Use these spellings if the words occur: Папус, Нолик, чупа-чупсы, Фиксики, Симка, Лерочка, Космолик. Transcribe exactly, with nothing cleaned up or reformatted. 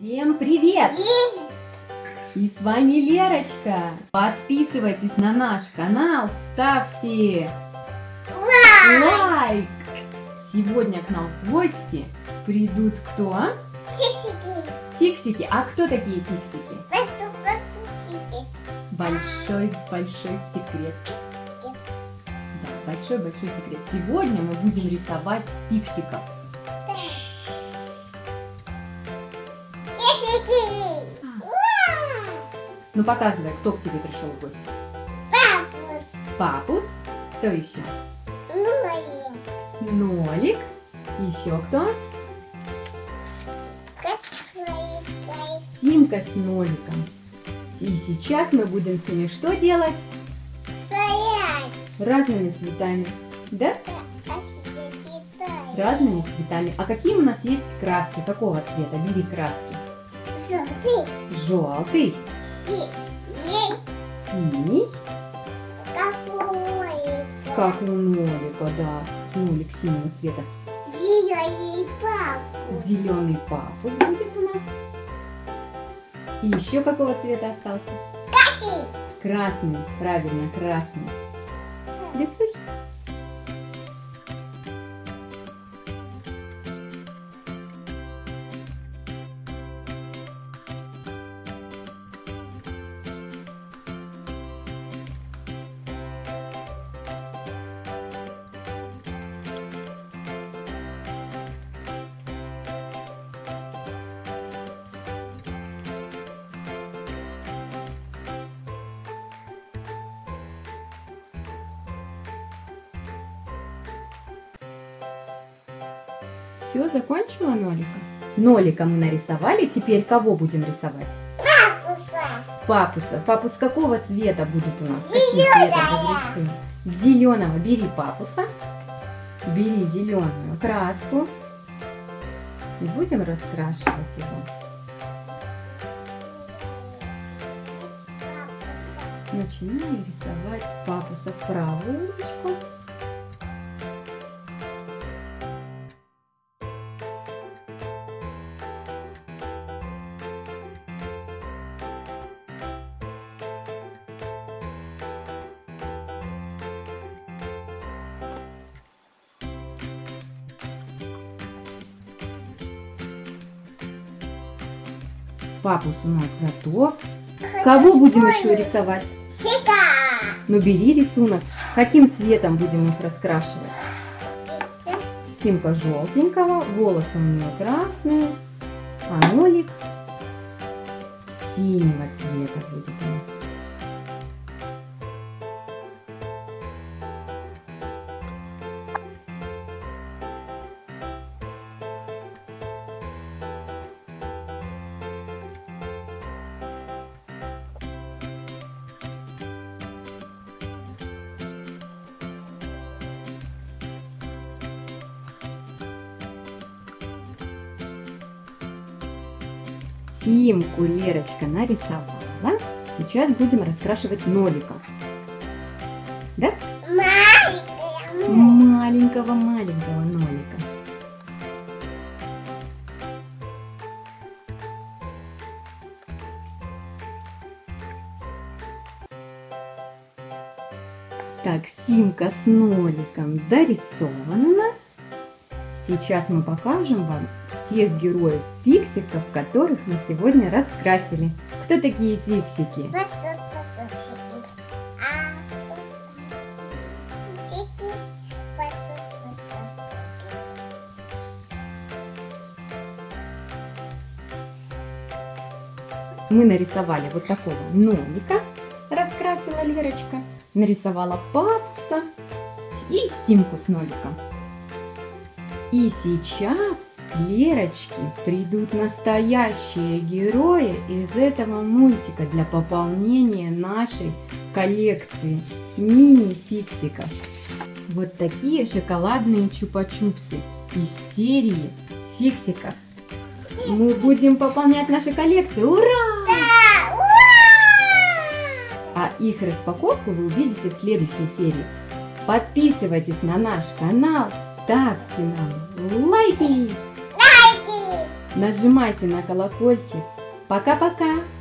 Всем привет! привет! И с вами Лерочка. Подписывайтесь на наш канал, ставьте лайк. лайк. Сегодня к нам в гости придут кто? Фиксики. Фиксики. А кто такие фиксики? Большой-большой Большой большой секрет. Да, большой-большой секрет. Сегодня мы будем рисовать фиксиков. Ну, показывай, кто к тебе пришел в гости. Папус. Папус. Кто еще? Нолик. Нолик. Еще кто? Космолик. Симка с Ноликом. И сейчас мы будем с ними что делать? Стоять. Разными цветами. Да? Да. Разными цветами. А какие у нас есть краски? Какого цвета? Бери краски. Желтый. Желтый. Синий. Как у Нолика. Как у Нолика, да. Нолик синего цвета. Зеленый папус. Зеленый папус будет у нас. И еще какого цвета остался? Красный. Красный, правильно, красный. Рисуй. Все, закончила Нолика? Нолика мы нарисовали, теперь кого будем рисовать? Папуса. Папуса. Папус какого цвета будет у нас? Зеленого. Зеленого. Бери папуса. Бери зеленую краску. И будем раскрашивать его. Начинаем рисовать папуса в правую ручку. Папус у нас готов. Хочу Кого школьник. будем еще рисовать? Симка! Ну бери рисунок. Каким цветом будем их раскрашивать? Симка, Симка желтенького, волосы у нее красные, а Нолик синего цвета будет у нас. Симку Лерочка нарисовала. Сейчас будем раскрашивать Нолика. Да? Маленького-маленького Нолика. Так, Симка с Ноликом дорисована у нас. Сейчас мы покажем вам тех героев фиксиков, которых мы сегодня раскрасили. Кто такие фиксики? Мы нарисовали вот такого Нолика, раскрасила Лерочка, нарисовала папуса и Симку с Ноликом. И сейчас к Лерочке придут настоящие герои из этого мультика для пополнения нашей коллекции мини-фиксиков. Вот такие шоколадные чупа-чупсы из серии фиксиков. Мы будем пополнять наши коллекции. Ура! Да, ура! А их распаковку вы увидите в следующей серии. Подписывайтесь на наш канал. Ставьте нам лайки! Лайки! нажимайте на колокольчик. Пока-пока!